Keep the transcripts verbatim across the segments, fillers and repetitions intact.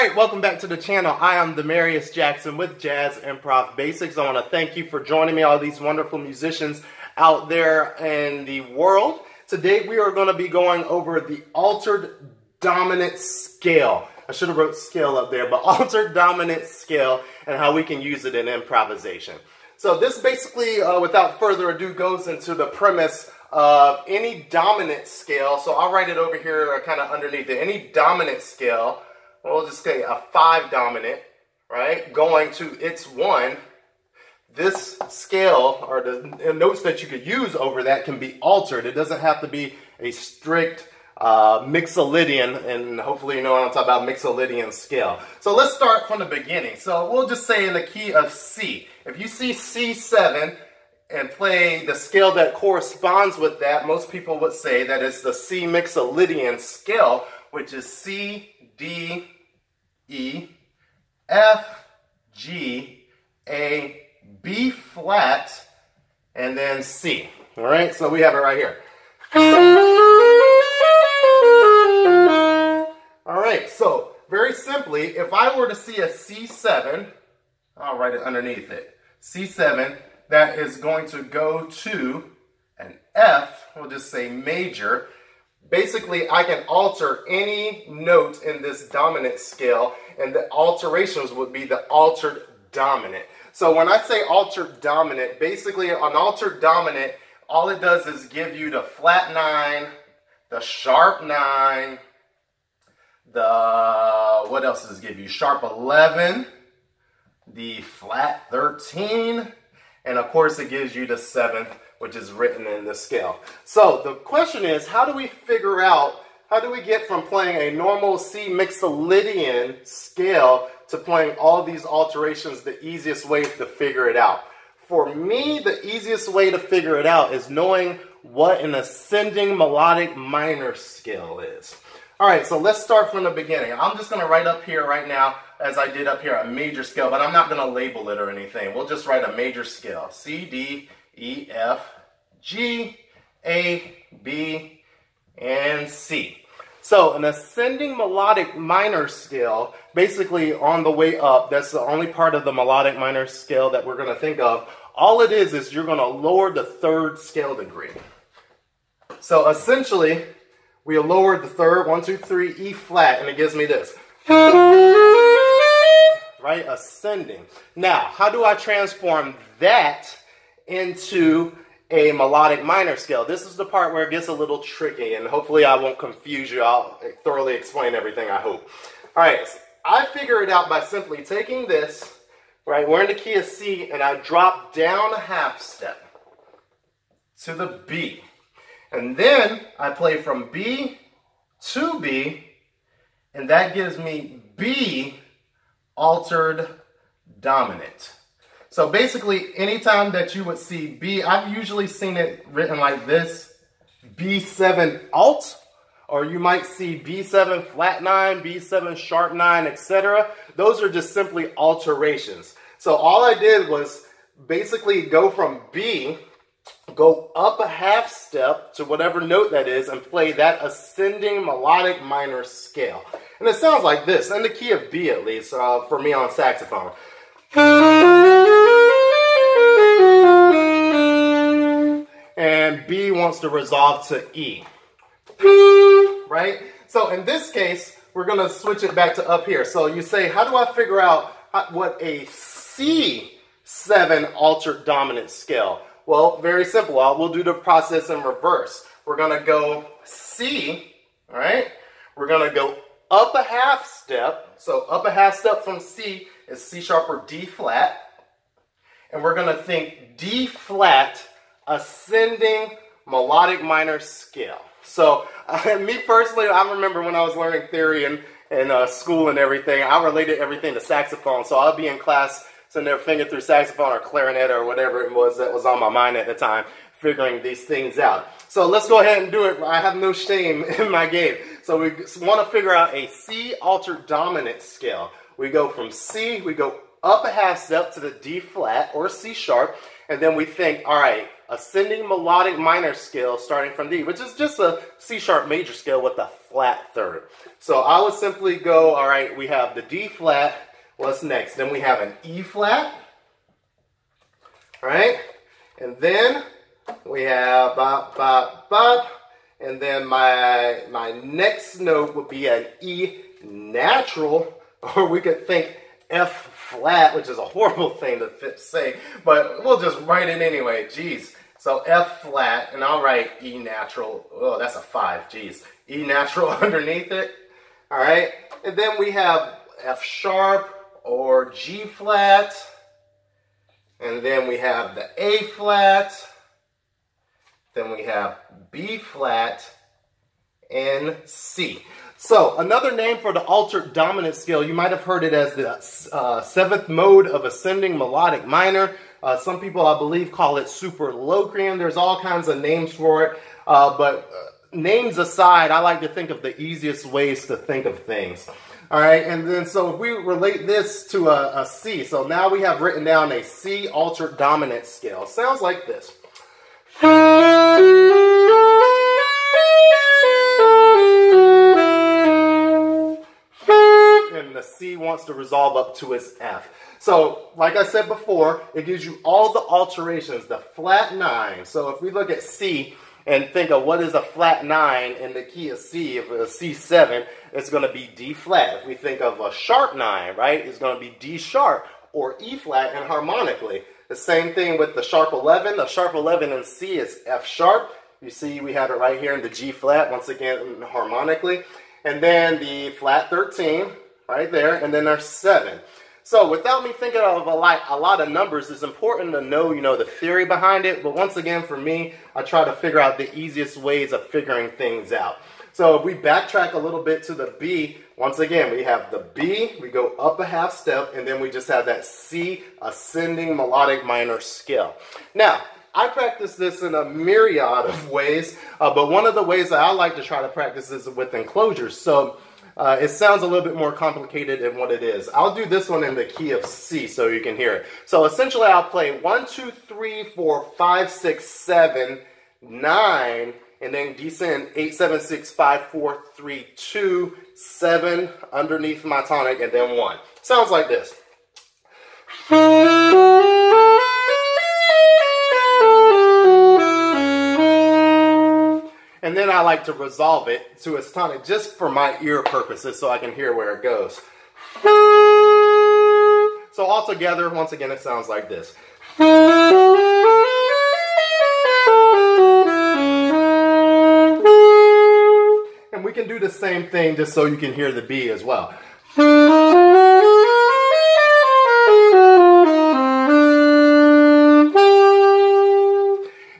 Alright, welcome back to the channel. I am Demarius Jackson with Jazz Improv Basics. I want to thank you for joining me, all these wonderful musicians out there in the world. Today we are going to be going over the altered dominant scale. I should have wrote scale up there, but altered dominant scale and how we can use it in improvisation. So this basically, uh, without further ado, goes into the premise of any dominant scale. So I'll write it over here or kind of underneath it. Any dominant scale. We'll just say a five dominant, right, going to its one, this scale or the notes that you could use over that can be altered. It doesn't have to be a strict uh, mixolydian, and hopefully you know what I'm talking about, mixolydian scale. So let's start from the beginning. So we'll just say in the key of C. If you see C seven and play the scale that corresponds with that, most people would say that it's the C mixolydian scale, which is C, D, E, F, G, A, B flat, and then C. All right, so we have it right here. All right, so very simply, if I were to see a C seven, I'll write it underneath it, C seven, that is going to go to an F, we'll just say major. Basically, I can alter any note in this dominant scale, and the alterations would be the altered dominant. So when I say altered dominant, basically an altered dominant, all it does is give you the flat nine, the sharp nine, the, what else does it give you? Sharp eleven, the flat thirteen, and of course it gives you the seventh, which is written in the scale. So the question is, how do we figure out, how do we get from playing a normal C mixolydian scale to playing all these alterations? The easiest way to figure it out, for me, the easiest way to figure it out is knowing what an ascending melodic minor scale is. All right, so let's start from the beginning. I'm just gonna write up here right now, as I did up here, a major scale, but I'm not gonna label it or anything. We'll just write a major scale, C, D, E, F, G, A, B, and C. So an ascending melodic minor scale, basically on the way up, that's the only part of the melodic minor scale that we're going to think of. All it is is you're going to lower the third scale degree. So essentially, we lower the third, one, two, three, E flat, and it gives me this. Right? Ascending. Now, how do I transform that into a melodic minor scale? This is the part where it gets a little tricky, and hopefully I won't confuse you. I'll thoroughly explain everything, I hope. All right, so I figure it out by simply taking this, right, we're in the key of C, and I drop down a half step to the B. And then I play from B to B, and that gives me B altered dominant. So basically, anytime that you would see B, I've usually seen it written like this, B seven alt, or you might see B seven flat nine, B seven sharp nine, et cetera. Those are just simply alterations. So all I did was basically go from B, go up a half step to whatever note that is, and play that ascending melodic minor scale. And it sounds like this, in the key of B at least, uh, for me on saxophone. And B wants to resolve to E, right? So in this case, we're gonna switch it back to up here. So you say, how do I figure out what a C seven altered dominant scale? Well, very simple. We'll do the process in reverse. We're gonna go C, all right? We're gonna go up a half step. So up a half step from C is C sharp or D flat. And we're gonna think D flat, ascending melodic minor scale. So uh, me personally, I remember when I was learning theory and in uh, school and everything, I related everything to saxophone. So I'll be in class, sitting there finger through saxophone or clarinet or whatever it was that was on my mind at the time, figuring these things out. So let's go ahead and do it. I have no shame in my game. So we want to figure out a C altered dominant scale. We go from C, we go up a half step to the D flat or C sharp, and then we think, all right, ascending melodic minor scale starting from D, which is just a C-sharp major scale with a flat third. So I would simply go, all right, we have the D flat. What's next? Then we have an E flat, right? And then we have bop, bop, bop. And then my, my next note would be an E natural, or we could think F flat, which is a horrible thing to say, but we'll just write it anyway, geez. So F flat, and I'll write E natural, oh, that's a five, geez. E natural underneath it, all right? And then we have F sharp or G flat, and then we have the A flat, then we have B flat, and C. So another name for the altered dominant scale, you might have heard it as the uh, seventh mode of ascending melodic minor. Uh, some people, I believe, call it super locrian. There's all kinds of names for it, uh, but uh, names aside, I like to think of the easiest ways to think of things. All right, and then so if we relate this to a, a C, so now we have written down a C altered dominant scale. Sounds like this. And the C wants to resolve up to its F. So, like I said before, it gives you all the alterations, the flat nine. So if we look at C and think of what is a flat nine in the key of C, if it's a C seven, it's going to be D flat. If we think of a sharp nine, right, it's going to be D sharp or E flat, and harmonically. The same thing with the sharp eleven. The sharp eleven in C is F sharp. You see we have it right here in the G flat, once again harmonically. And then the flat thirteen right there, and then there's seven. So without me thinking of a lot, a lot of numbers, it's important to know, you know, the theory behind it. But once again, for me, I try to figure out the easiest ways of figuring things out. So if we backtrack a little bit to the B, once again, we have the B, we go up a half step, and then we just have that C ascending melodic minor scale. Now, I practice this in a myriad of ways, uh, but one of the ways that I like to try to practice is with enclosures. So uh, it sounds a little bit more complicated than what it is. I'll do this one in the key of C so you can hear it. So essentially, I'll play one, two, three, four, five, six, seven, nine, and then descend eight, seven, six, five, four, three, two, seven underneath my tonic, and then one. Sounds like this. And then I like to resolve it to its tonic just for my ear purposes so I can hear where it goes. So all together, once again, it sounds like this. We can do the same thing just so you can hear the B as well.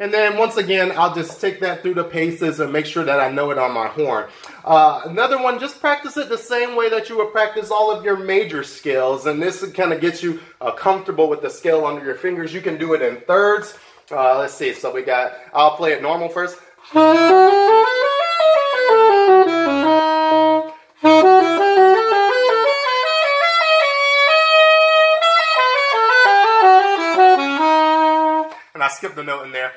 And then once again, I'll just take that through the paces and make sure that I know it on my horn. Uh, another one, just practice it the same way that you would practice all of your major scales. And this kind of gets you uh, comfortable with the scale under your fingers. You can do it in thirds. Uh, let's see. So we got, I'll play it normal first. I skipped the note in there.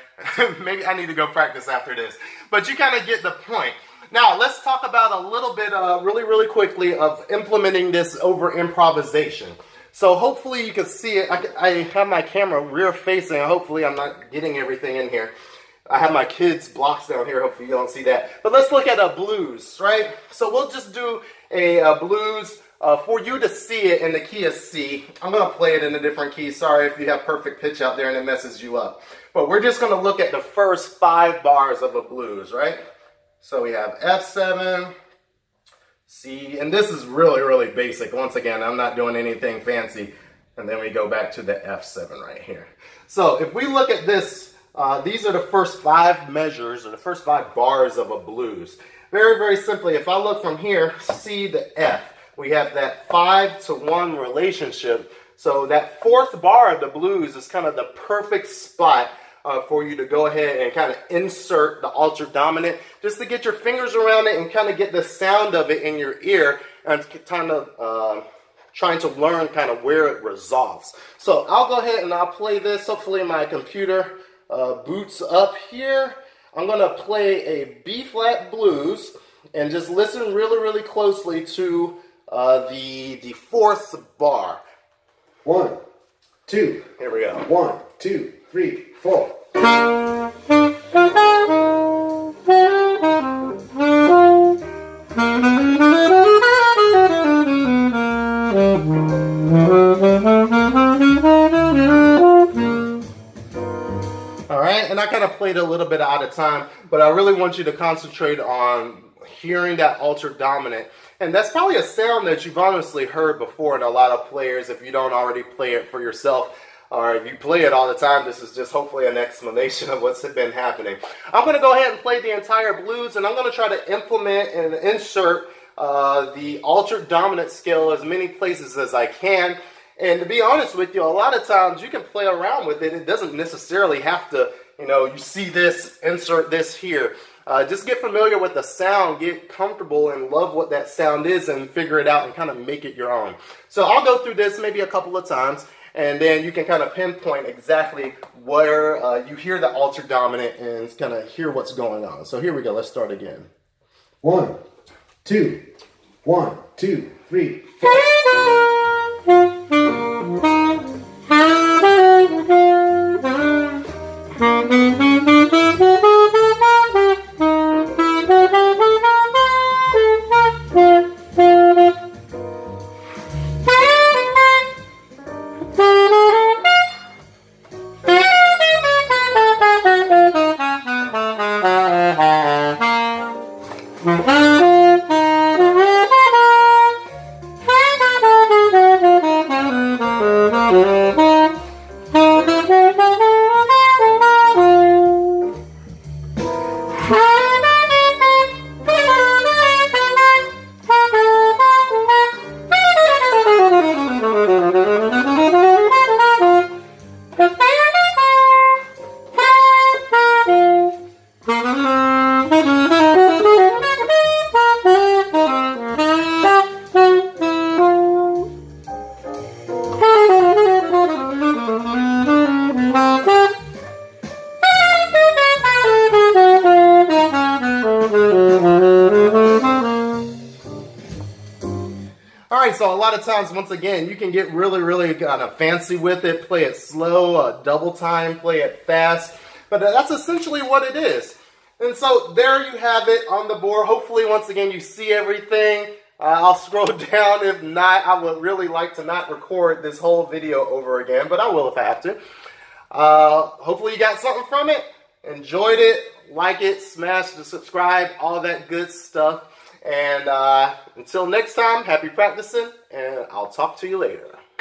Maybe I need to go practice after this. But you kind of get the point. Now, let's talk about a little bit, uh, really, really quickly, of implementing this over improvisation. So hopefully you can see it. I, I have my camera rear-facing. Hopefully I'm not getting everything in here. I have my kids' blocks down here. Hopefully you don't see that. But let's look at a blues, right? So we'll just do a, a blues. Uh, for you to see it in the key of C, I'm going to play it in a different key. Sorry if you have perfect pitch out there and it messes you up. But we're just going to look at the first five bars of a blues, right? So we have F seven, C, and this is really, really basic. Once again, I'm not doing anything fancy. And then we go back to the F seven right here. So if we look at this, uh, these are the first five measures or the first five bars of a blues. Very, very simply, if I look from here, C to F. We have that five to one relationship. So that fourth bar of the blues is kind of the perfect spot uh, for you to go ahead and kind of insert the altered dominant just to get your fingers around it and kind of get the sound of it in your ear and kind of uh, trying to learn kind of where it resolves. So I'll go ahead and I'll play this. Hopefully my computer uh, boots up here. I'm going to play a B-flat blues and just listen really, really closely to uh, the, the fourth bar. One, two. Here we go. One, two, three, four. Alright, and I kind of played a little bit out of time, but I really want you to concentrate on hearing that altered dominant. And that's probably a sound that you've honestly heard before in a lot of players if you don't already play it for yourself. Or if you play it all the time, this is just hopefully an explanation of what's been happening. I'm going to go ahead and play the entire blues, and I'm going to try to implement and insert uh, the altered dominant scale as many places as I can. And to be honest with you, a lot of times you can play around with it. It doesn't necessarily have to, you know, you see this, insert this here. Uh, just get familiar with the sound, get comfortable and love what that sound is and figure it out and kind of make it your own. So I'll go through this maybe a couple of times and then you can kind of pinpoint exactly where uh, you hear the altered dominant and kind of hear what's going on. So here we go. Let's start again. One, two, one, two, three, four. So a lot of times, once again, you can get really, really kind of fancy with it, play it slow, uh, double time, play it fast, but that's essentially what it is. And so there you have it on the board. Hopefully, once again, you see everything. Uh, I'll scroll down. If not, I would really like to not record this whole video over again, but I will if I have to. Uh, hopefully you got something from it, enjoyed it, like it, smash the subscribe, all that good stuff. And uh, until next time, happy practicing, and I'll talk to you later.